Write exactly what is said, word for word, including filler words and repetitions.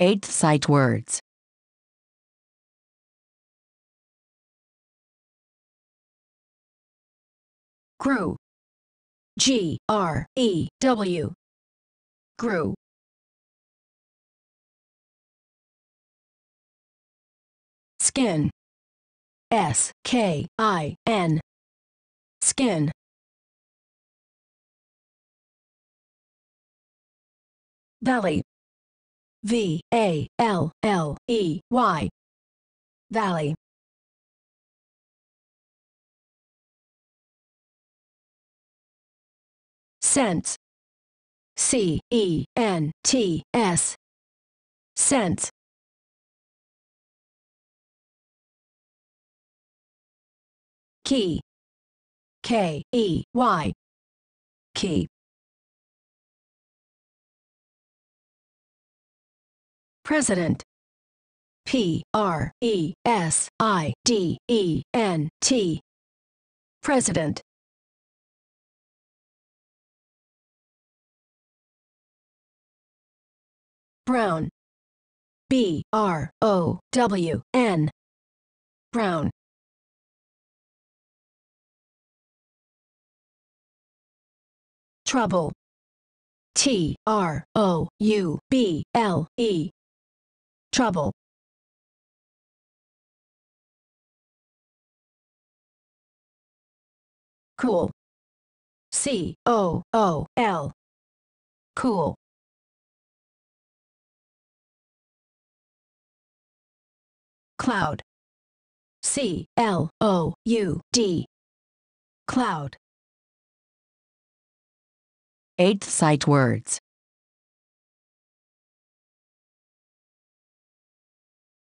Eighth sight words. Grew. G R E W. Grew. Skin. S K I N. Skin. Valley. V A L L E Y. Valley. Sense. C E N T S. Sense. Key. K E Y. Key. President. P R E S I D E N T. President. Brown. B R O W N. Brown. Trouble. T R O U B L E. Trouble. Cool. C O O L. Cool. Cloud. C L O U D. Cloud. Eighth sight words.